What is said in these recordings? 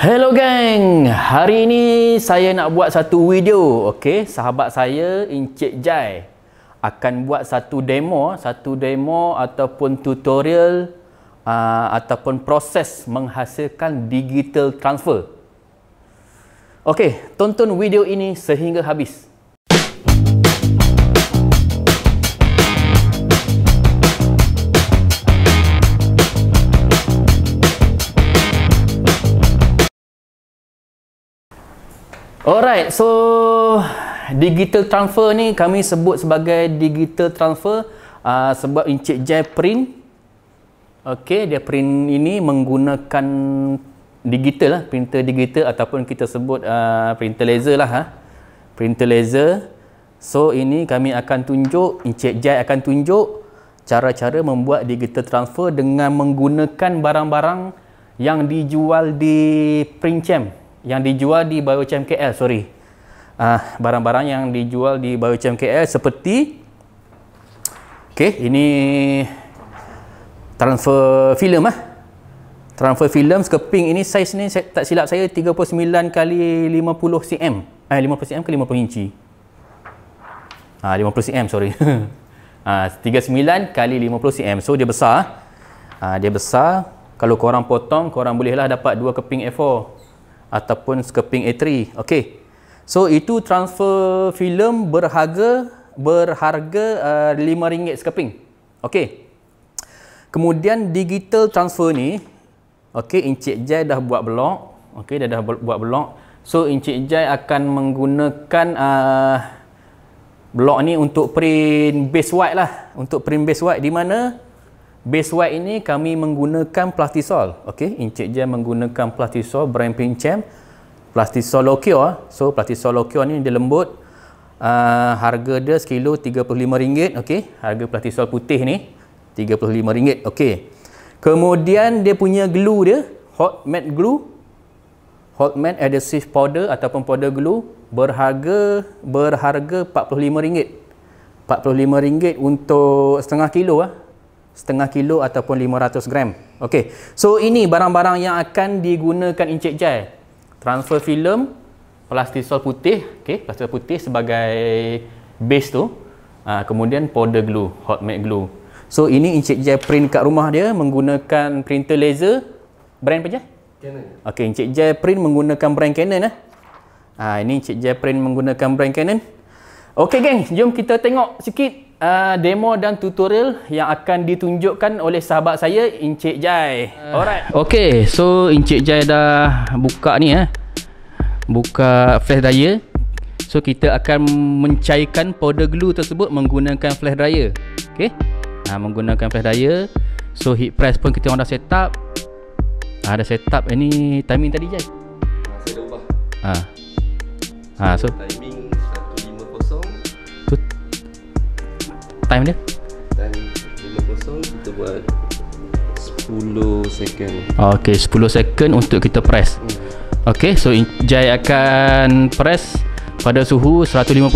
Hello gang, hari ni saya nak buat satu video. Okey, sahabat saya Encik Jai akan buat satu demo ataupun tutorial ataupun proses menghasilkan digital transfer. Okey, tonton video ini sehingga habis. Alright, so digital transfer ni kami sebut sebagai digital transfer sebab Encik Jai print. Okey, dia print ini menggunakan digital lah, printer digital ataupun kita sebut printer laser lah. Printer laser. So ini kami akan tunjuk, Encik Jai akan tunjuk cara-cara membuat digital transfer dengan menggunakan barang-barang yang dijual di Princhem, yang dijual di Biochem KL, sorry, barang-barang yang dijual di Biochem KL seperti, okey, ini transfer film transfer film sekeping ini, saiz ni tak silap saya 39 x 50 cm, 50 cm x 50 inci, 50 cm, sorry. 39 x 50 cm, so dia besar, kalau korang potong, korang bolehlah dapat 2 keping A4 ataupun sekeping A3. Okey. So itu transfer filem berharga RM5 sekeping. Okey. Kemudian digital transfer ni, okey, Encik Jai dah buat blog. Okey, dia dah buat blog. So Encik Jai akan menggunakan blog ni untuk print base white lah, untuk print base white, di mana base white ini kami menggunakan Plastisol. Okey, Encik Jai menggunakan Plastisol brand Princhem, Plastisol Locure. So Plastisol Locure ni dia lembut, harga dia sekilo RM35. Okey, harga Plastisol putih ni RM35. Okey. Kemudian dia punya glue dia, Hot Melt Glue, Hot Melt Adhesive Powder ataupun Powder Glue, berharga RM45. RM45 untuk setengah kilo setengah kilo ataupun 500 gram. Okey, so ini barang-barang yang akan digunakan Encik Jai. Transfer film, Plastisol putih, okey, Plastisol putih sebagai base tu, kemudian powder glue, hot melt glue. So ini Encik Jai print kat rumah dia menggunakan printer laser, brand apa, Jai? Canon. Okey, Encik Jai print menggunakan brand Canon ini Encik Jai print menggunakan brand Canon. Okey geng, jom kita tengok sikit demo dan tutorial yang akan ditunjukkan oleh sahabat saya Encik Jai. Alright. Okey, so Encik Jai dah buka ni buka flash dryer. So kita akan mencairkan powder glue tersebut menggunakan flash dryer. Okey. Menggunakan flash dryer. So heat press pun kita orang dah set up. Dah set up ini timing tadi, Jai. Saya dah ubah. So timing 150. Tu time dia? Time 50, kita buat 10 second. Okey, 10 second untuk kita press. Okey, so Jai akan press pada suhu 150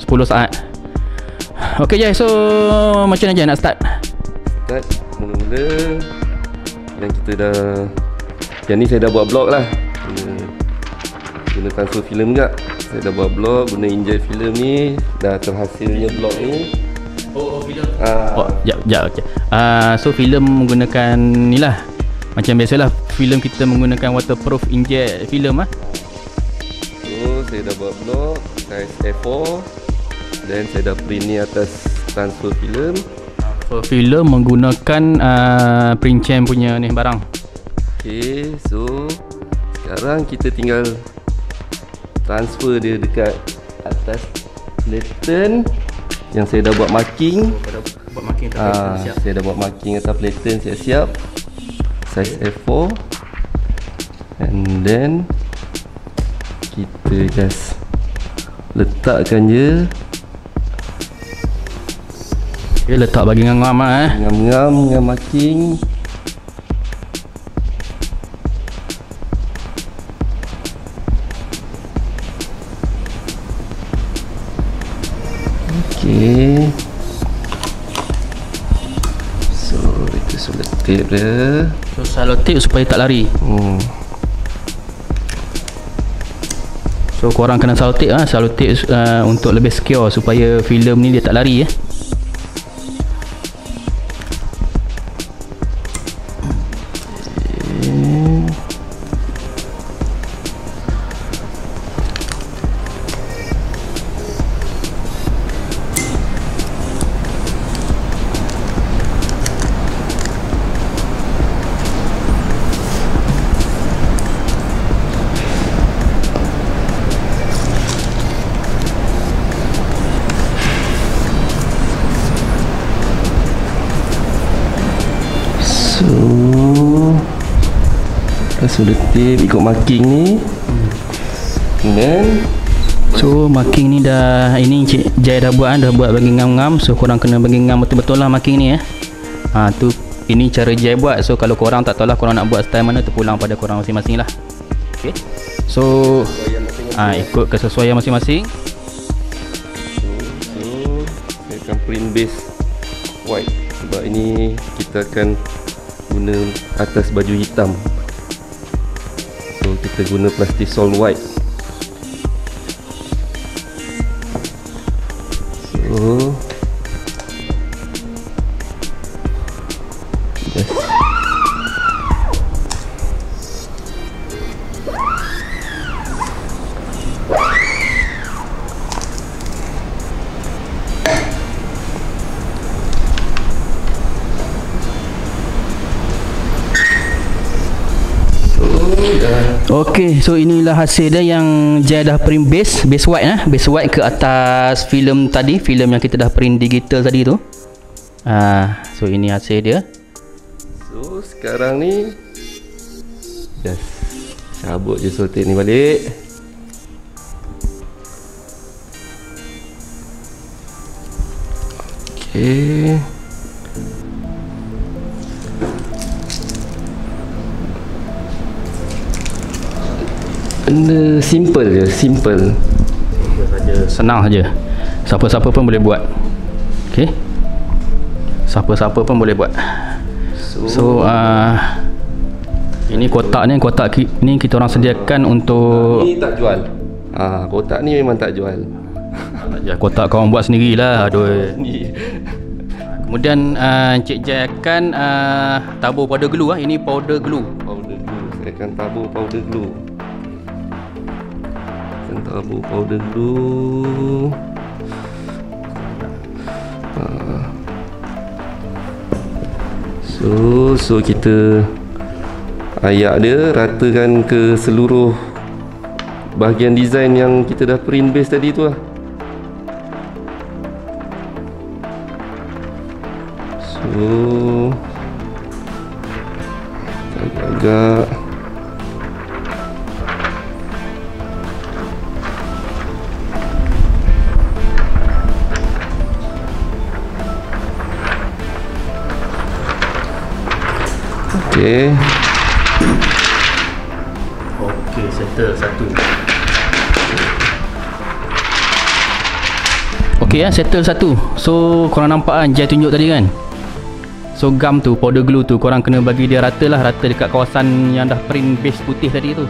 10 saat. Okey Jai, so macam mana Jai nak start? Start mula-mula yang kita dah, yang ni saya dah buat blog lah, guna transfer film juga. Saya dah buat blog guna inject film ni, dah terhasilnya blog ni. Sekejap. So filem menggunakan ni lah, macam biasalah filem kita menggunakan waterproof inject filem So saya dah buat blok size A4, dan saya dah print ni atas transfer filem. Transfer filem menggunakan Princhem punya ni barang. Ok, so sekarang kita tinggal transfer dia dekat atas platen yang saya dah buat marking. Saya dah buat marking atas platen siap-siap, size A4, and then kita just letakkan je. Okay, letak bagi ngam-ngam ngam-ngam dengan marking. So itu selotip dia. So selotip supaya tak lari. So korang kena selotip lah, selotip untuk lebih secure supaya filem ni dia tak lari ya. So letip ikut marking ni. Then so marking ni dah, ini Encik Jai dah buat bagi ngam-ngam. So korang kena bagi ngam betul-betul lah marking ni. Tu ini cara Jai buat. So kalau korang tak tahu lah korang nak buat style mana, terpulang pada korang masing-masing lah. Okay. So ikut kesesuaian masing-masing. So saya akan print base white, sebab ini kita akan guna atas baju hitam. So kita guna Plastisol White. So just ok, so inilah hasil dia yang Jai dah print base white base white ke atas filem tadi, filem yang kita dah print digital tadi tu. So ini hasil dia. So sekarang ni just cabut je selotip ni balik. Okay. Benda simple je, simple saja, senang saja. Siapa-siapa pun boleh buat. Okey. Siapa-siapa pun boleh buat. So ini kotak ni kita orang sediakan untuk ni tak jual. Kotak ni memang tak jual. Kotak kau orang buat sendirilah. Aduh. Kemudian Encik Jai akan tabur powder glue Ini powder glue. Saya akan tabur powder glue. Tabur powder glue. So kita ayak dia, ratakan ke seluruh bahagian design yang kita dah print base tadi tu lah. So agak-agak Okey, settle satu. Okey settle satu. So korang nampak kan Jai tunjuk tadi kan. So gam tu, powder glue tu korang kena bagi dia rata lah, rata dekat kawasan yang dah print base putih tadi tu,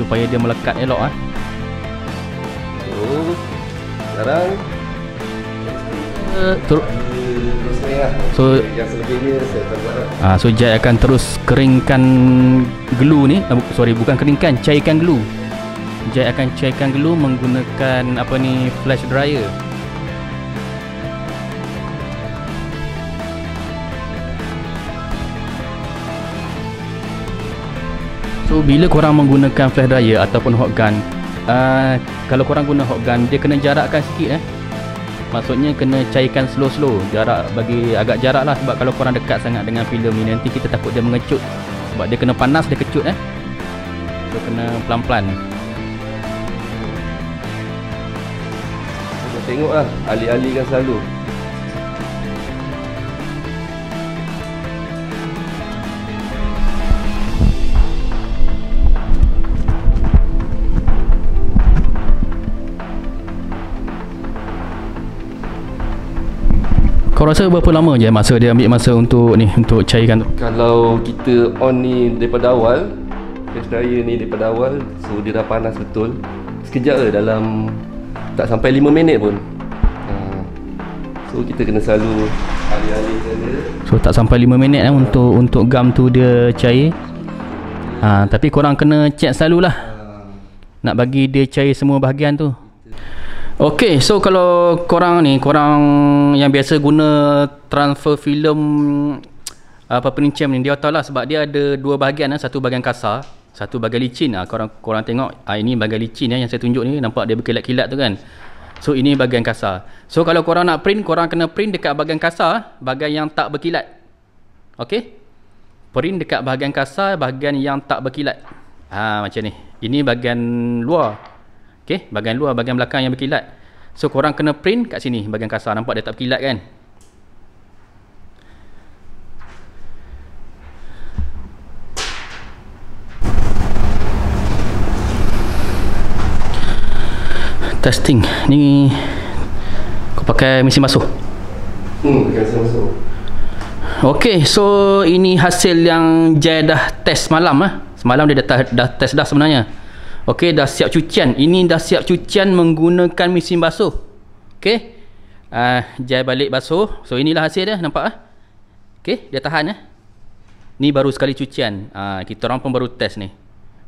supaya dia melekat elok lah. So sekarang So Jai akan terus keringkan glue ni. Sorry, bukan keringkan, cairkan glue. Jai akan cairkan glue menggunakan flash dryer. So bila korang menggunakan flash dryer ataupun hot gun, kalau korang guna hot gun, dia kena jarakkan sikit maksudnya kena cairkan slow-slow, jarak, bagi agak jarak lah, sebab kalau korang dekat sangat dengan filem ni nanti kita takut dia mengecut, sebab dia kena panas, dia kecut so kena pelan-pelan. Kita tengok lah, alih-alihkan selalu. Kau rasa berapa lama je masa dia ambil masa untuk ni, untuk cairkan tu? Kalau kita on ni daripada awal, flash dryer ni daripada awal, so dia dah panas betul. sekejap je, dalam tak sampai 5 minit pun. So kita kena selalu alih-alih saja. So tak sampai 5 minit lah untuk gam tu dia cair. Tapi korang kena check selalulah, nak bagi dia cair semua bahagian tu. Okey, so kalau korang ni, korang yang biasa guna transfer film Princhem ni, dia tahu lah sebab dia ada dua bahagian, satu bahagian kasar, satu bahagian licin. Korang tengok ini bahagian licin yang saya tunjuk ni, nampak dia berkilat-kilat tu kan. So ini bahagian kasar. So kalau korang nak print, korang kena print dekat bahagian kasar, bahagian yang tak berkilat. Okey, print dekat bahagian kasar, bahagian yang tak berkilat. Macam ni, ini bahagian luar. Okey, bahagian luar, bahagian belakang yang berkilat. So korang kena print kat sini, bahagian kasar. Nampak dia tak berkilat kan? Testing. Ni kau pakai mesin basuh. Pakai mesin basuh. Okey, so ini hasil yang Jai dah test semalam lah. Semalam dia dah test dah sebenarnya. Okey, dah siap cucian. Ini dah siap cucian menggunakan mesin basuh. Okey, Jai balik basuh. So inilah hasil dia, nampak ah. Okey, dia tahan ah. Ni baru sekali cucian. Kita orang pun baru test ni.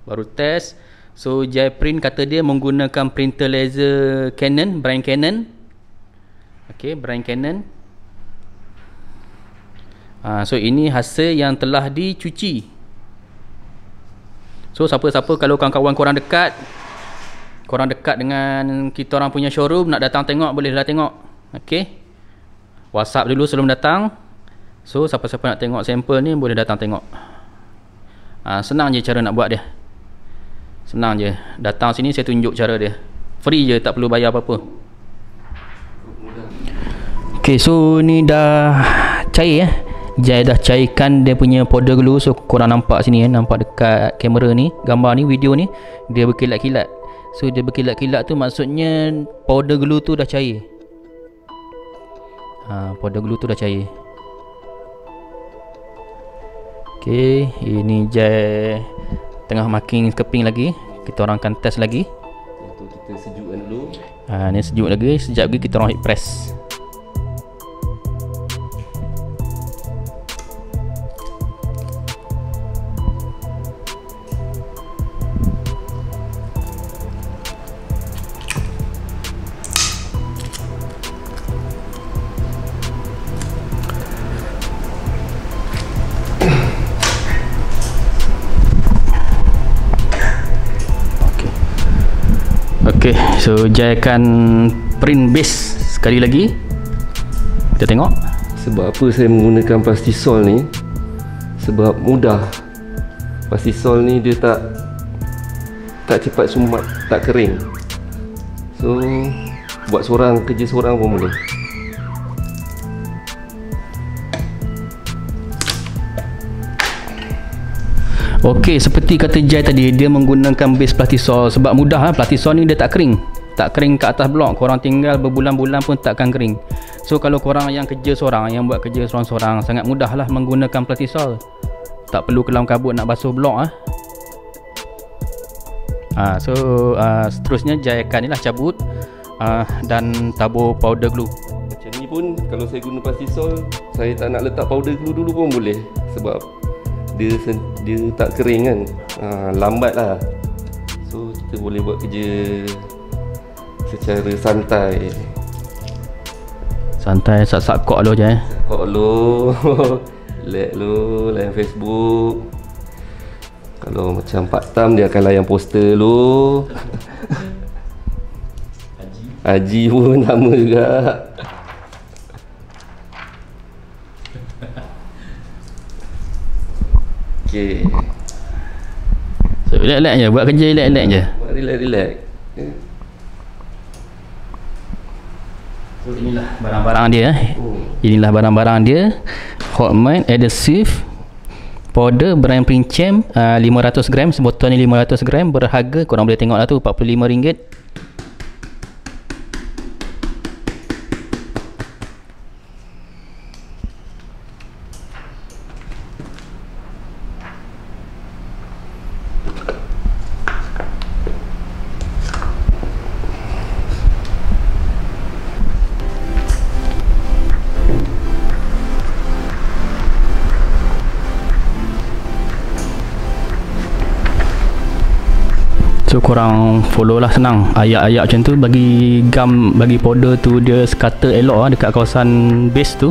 Baru test. So Jai print, kata dia menggunakan printer laser Canon, brand Canon. Okey, brand Canon. So ini hasil yang telah dicuci. So siapa-siapa, kalau kawan-kawan korang dekat dengan kita orang punya showroom, nak datang tengok, bolehlah tengok. Okey, WhatsApp dulu sebelum datang. So siapa-siapa nak tengok sampel ni, boleh datang tengok. Senang je cara nak buat dia. Senang je, datang sini saya tunjuk cara dia. Free je, tak perlu bayar apa-apa. Okey, so ni dah cair Jai dah cairkan dia punya powder glue. So korang nampak sini nampak dekat kamera ni, gambar ni, video ni, dia berkilat-kilat. So dia berkilat-kilat tu maksudnya powder glue tu dah cair. Powder glue tu dah cair. Okey, ini Jai tengah marking keping lagi. Kita orang akan test lagi. Itu kita sejukkan dulu. Ni sejuk lagi. Sekejap lagi kita orang hit press. Okay, so Jai akan print base sekali lagi. Kita tengok sebab apa saya menggunakan plastisol ni, sebab mudah. Plastisol ni dia tak cepat sumat, tak kering. So buat seorang, kerja seorang pun boleh. Okey, seperti kata Jai tadi, dia menggunakan base plastisol sebab mudah. Plastisol ni dia tak kering. Tak kering kat atas blok. Korang tinggal berbulan-bulan pun takkan kering. So kalau korang yang kerja seorang, yang buat kerja seorang-seorang, sangat mudah lah menggunakan plastisol. Tak perlu kelam kabut nak basuh blok. Seterusnya Jai akan cabut dan tabur powder glue. Macam ni pun kalau saya guna plastisol, saya tak nak letak powder glue dulu pun boleh. Sebab dia tak kering kan, lambat lah. So kita boleh buat kerja secara santai. Santai, sat-sat kok lo je. Kok lo like lo, layan Facebook. Kalau macam Pak Tam, dia akan layan poster lo. Haji pun nama juga. Okay. So relax-relax je, buat kerja relax-relax je. Buat relax-relax. So inilah barang-barang dia. Inilah barang-barang dia. Hot melt, adhesive, powder brand Princhem, 500 gram, sebotol ni 500 gram, berharga korang boleh tengok lah tu, RM45. So korang follow lah, senang. Ayak-ayak macam tu bagi gam, bagi powder tu dia scatter elok lah dekat kawasan base tu.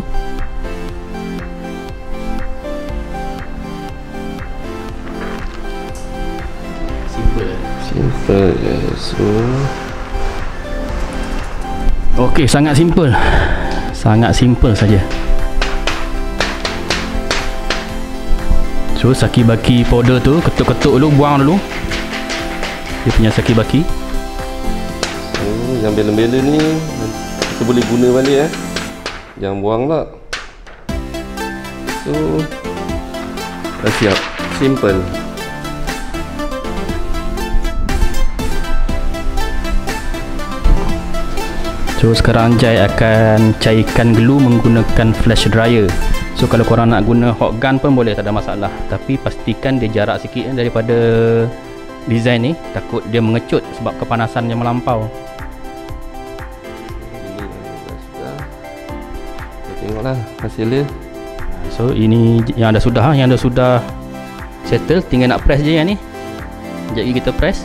Simple je. So ok, sangat simple. Sangat simple saja. So saki-baki powder tu ketuk-ketuk dulu, buang dulu dia punya saki-baki. So yang bela-bela ni kita boleh guna balik, jangan buang lah. So dah siap, simple. So sekarang Jai akan cairkan glue menggunakan flash dryer. So kalau korang nak guna hot gun pun boleh, tak ada masalah, tapi pastikan dia jarak sikit daripada design ni, takut dia mengecut sebab kepanasan yang melampau. Kita tengoklah hasil dia. So ini yang dah sudah, yang dah sudah settle, tinggal nak press je yang ni. Sekejap lagi kita press.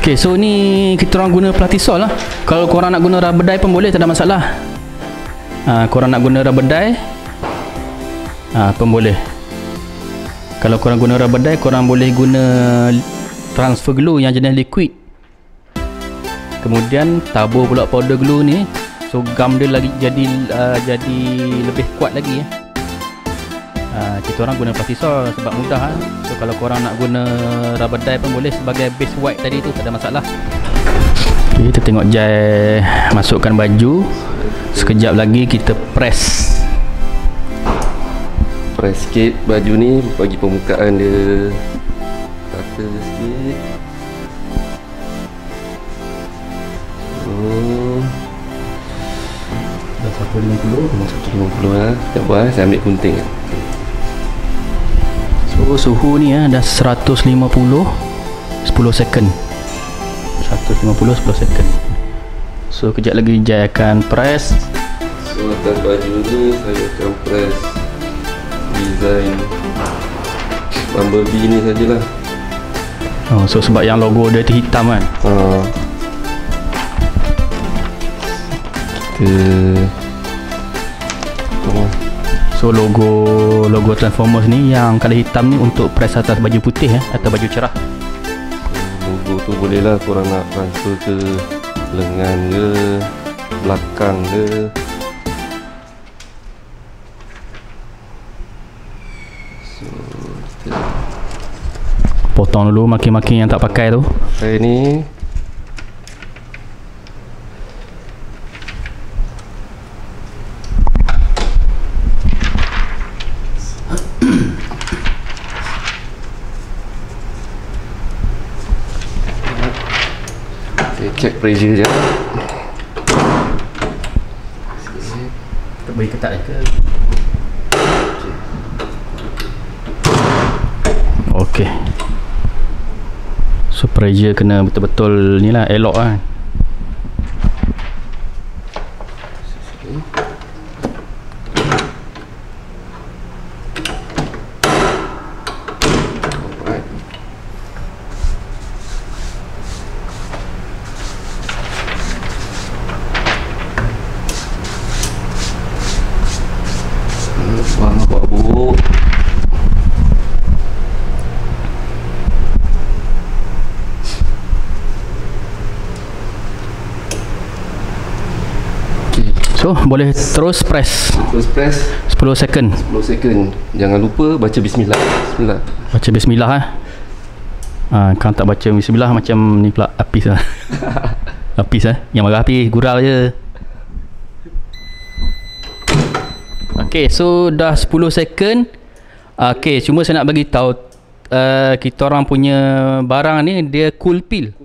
Ok, so ni kita orang guna Plastisol lah. Kalau korang nak guna rubber dye pun boleh, tak ada masalah. Korang nak guna rubber dye pun boleh. Kalau korang guna rubber dye, korang boleh guna transfer glue yang jenis liquid, kemudian tabur pula powder glue ni. So gam dia lagi jadi lebih kuat lagi. Kita orang guna Plastisol sebab mudah. So kalau korang nak guna rubber dye pun boleh sebagai base white tadi tu, tak ada masalah. Okay, kita tengok Jai masukkan baju. Sekejap lagi kita press. Press sikit baju ni bagi permukaan dia rata sikit. Dah sampai 50 lah. Tak apa, saya ambil gunting. So suhu ni dah 150 10 second, 150 10 second. So kejap lagi Jai akan press. So atas baju ni saya akan press design Bumblebee ni sajalah. So sebab yang logo dia tu hitam kan. So logo Transformers ni yang colour hitam ni untuk press atas baju putih atau baju cerah. Logo tu boleh lah korang nak transfer ke lengan ke belakang ke. So kita potong dulu makin-makin yang tak pakai tu. Pakai ni. Check pressure je. Kita beri ketat ke? Okey. So pressure kena betul-betul ni lah, elok lah. So boleh terus press. Terus press 10 second. 10 second. Jangan lupa baca bismillah. Bismillah. Baca bismillah Kau tak baca bismillah macam ni pula apis lah. Apis yang marah apis, gurau je. Ok, so dah 10 second. Ok, cuma saya nak bagi tahu kita orang punya barang ni dia cool pill.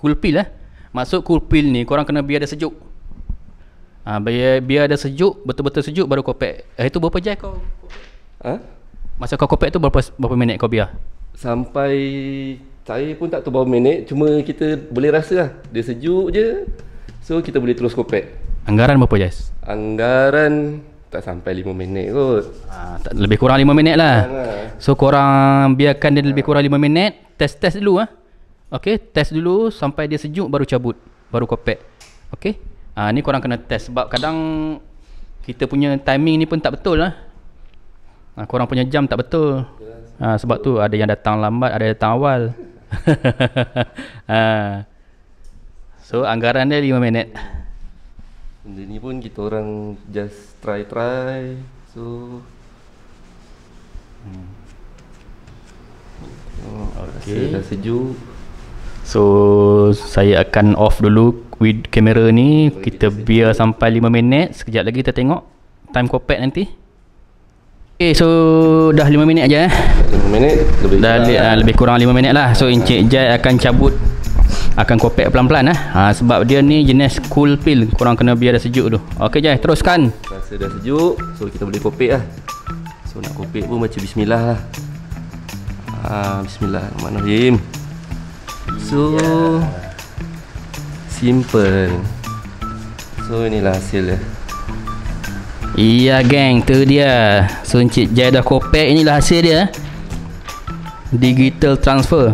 Cool pill maksud cool pill ni korang kena biar dia sejuk. Biar dia sejuk, betul-betul sejuk baru kopek. Itu berapa Jai kau? Masa kau kopek tu berapa minit kau biar? Sampai saya pun tak tahu berapa minit, cuma kita boleh rasa lah. Dia sejuk je, so kita boleh terus kopek. Anggaran berapa, Jais? Anggaran tak sampai 5 minit kot. Lebih kurang 5 minit lah. So korang biarkan dia lebih kurang 5 minit. Test-test dulu lah. Okay, test dulu sampai dia sejuk baru cabut, baru kopek. Okay, ni korang kena test. Sebab kadang kita punya timing ni pun tak betul lah. Korang punya jam tak betul. Sebab tu ada yang datang lambat, ada yang datang awal. So anggaran dia 5 minit. Benda ni pun kita orang just try. So okay, dah sejuk. So saya akan off dulu with kamera ni. Kita biar sampai 5 minit. Sekejap lagi kita tengok time kopek nanti. Okay, so dah 5 minit aja. 5 minit lebih dah kurang. Lebih kurang 5 minit lah. So Encik Jai akan cabut, akan kopek pelan-pelan lah. Sebab dia ni jenis cool pill, korang kena biar dah sejuk dulu. Okay Jai, teruskan. Rasa dah sejuk, so kita boleh kopek lah. So nak kopek pun baca bismillah lah. Bismillahirrahmanirrahim. So simple. So inilah hasil dia. Iya geng, tu dia. So Encik Jai dah kopek, inilah hasil dia. Digital transfer.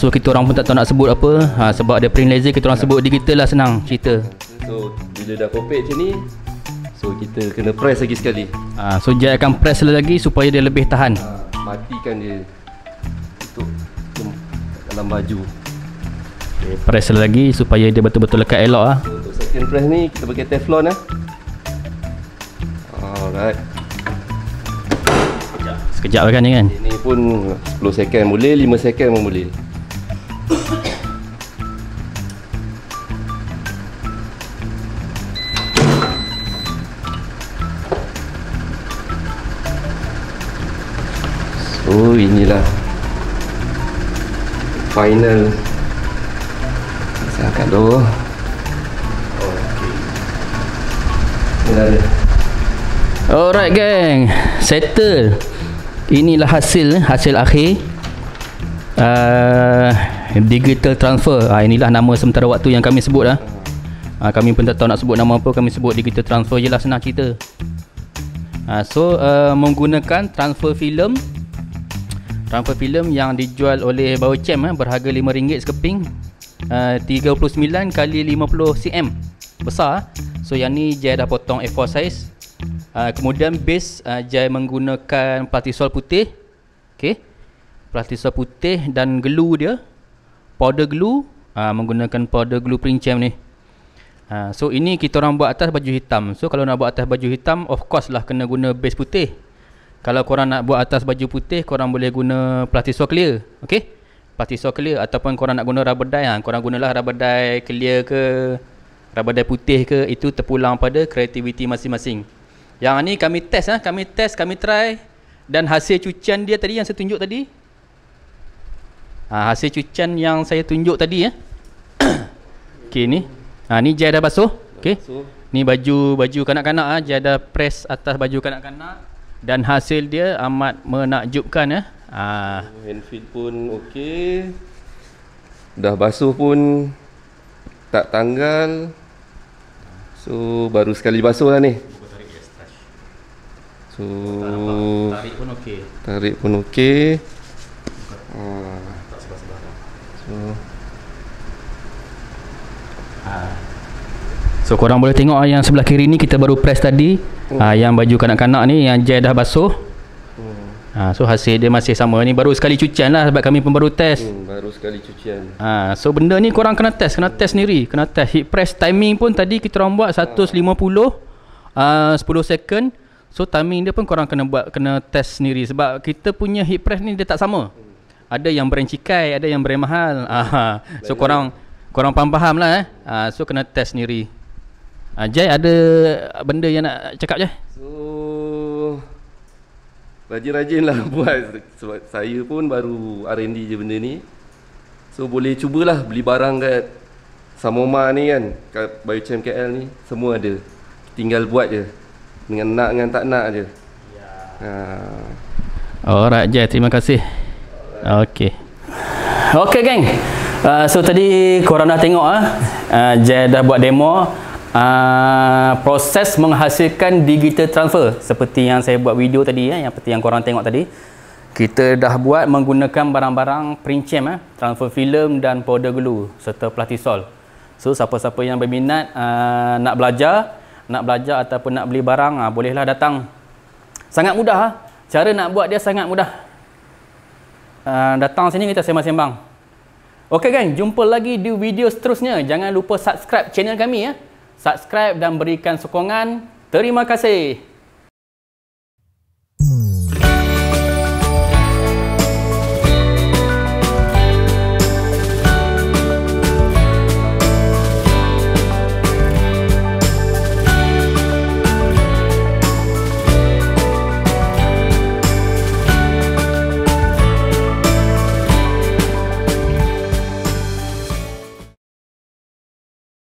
So kita orang pun tak tahu nak sebut apa. Sebab dia print laser, kita orang sebut digital lah, senang cerita. So bila dah kopek macam ni, so kita kena press lagi sekali. So Jai akan press lagi supaya dia lebih tahan. Matikan dia untuk dalam baju. Okay, press lagi supaya dia betul-betul lekat elok lah. So, untuk second press ni kita pakai teflon lah. Alright. Sekejap lah kan ni kan. Ini pun 10 second boleh, 5 second pun boleh. So inilah final. Saya angkat dulu. Okay. Inilah dia. Alright gang, settle. Inilah hasil akhir digital transfer. Inilah nama sementara waktu yang kami sebut lah. Kami pun tak tahu nak sebut nama apa, kami sebut digital transfer je lah, senang cerita. So menggunakan transfer film yang dijual oleh Biochem, berharga RM5 sekeping, 39 kali 50 cm, besar. So yang ni Jai dah potong A4 size. Kemudian base Jai menggunakan plastisol putih. Okay, plastisol putih dan glue dia, powder glue, menggunakan powder glue Princhem ni. So ini kita orang buat atas baju hitam. So kalau nak buat atas baju hitam, of course lah kena guna base putih. Kalau korang nak buat atas baju putih, korang boleh guna plastisol clear. Okay, plastisol clear. Ataupun korang nak guna rubber dye, korang gunalah rubber dye clear ke, rubber dye putih ke. Itu terpulang pada kreativiti masing-masing. Yang ni kami test, kami try. Dan hasil cucian dia tadi yang saya tunjuk tadi, hasil cucian yang saya tunjuk tadi. Okay ni, ni Jai dah basuh. Okay, ni baju kanak-kanak. Jai dah press atas baju kanak-kanak. Dan hasil dia amat menakjubkan. Handfeed pun okey. Dah basuh pun tak tanggal. So baru sekali basuh lah ni. So tarik pun okey. Tak sebab-sebab. So korang boleh tengok yang sebelah kiri ni kita baru press tadi. Yang baju kanak-kanak ni yang Jai dah basuh. So hasil dia masih sama. Ni baru sekali cucian lah, sebab kami pun baru test. Baru sekali cucian. So benda ni korang kena test, sendiri, kena test. Heat press timing pun tadi kita orang buat 150 10 second. So timing dia pun korang kena buat, kena test sendiri. Sebab kita punya heat press ni dia tak sama. Ada yang brand cikai, ada yang brand mahal. So korang faham lah. So kena test sendiri. Jai ada benda yang nak cakap je? So rajin-rajin lah buat. Sebab saya pun baru R&D je benda ni. So boleh cubalah beli barang kat Samoma ni kan, kat Biochem KL ni. Semua ada, tinggal buat je. Dengan nak dengan tak nak je. Alright Jai, terima kasih. Okey. Okey geng. So tadi korang dah tengok Jai dah buat demo proses menghasilkan digital transfer seperti yang saya buat video tadi yang seperti yang korang tengok tadi. Kita dah buat menggunakan barang-barang Princhem, transfer film dan powder glue serta plastisol. So siapa-siapa yang berminat nak belajar ataupun nak beli barang, bolehlah datang. Sangat mudah cara nak buat dia, sangat mudah. Datang sini kita sembang-sembang. Okey geng, jumpa lagi di video seterusnya. Jangan lupa subscribe channel kami ya. Subscribe dan berikan sokongan. Terima kasih.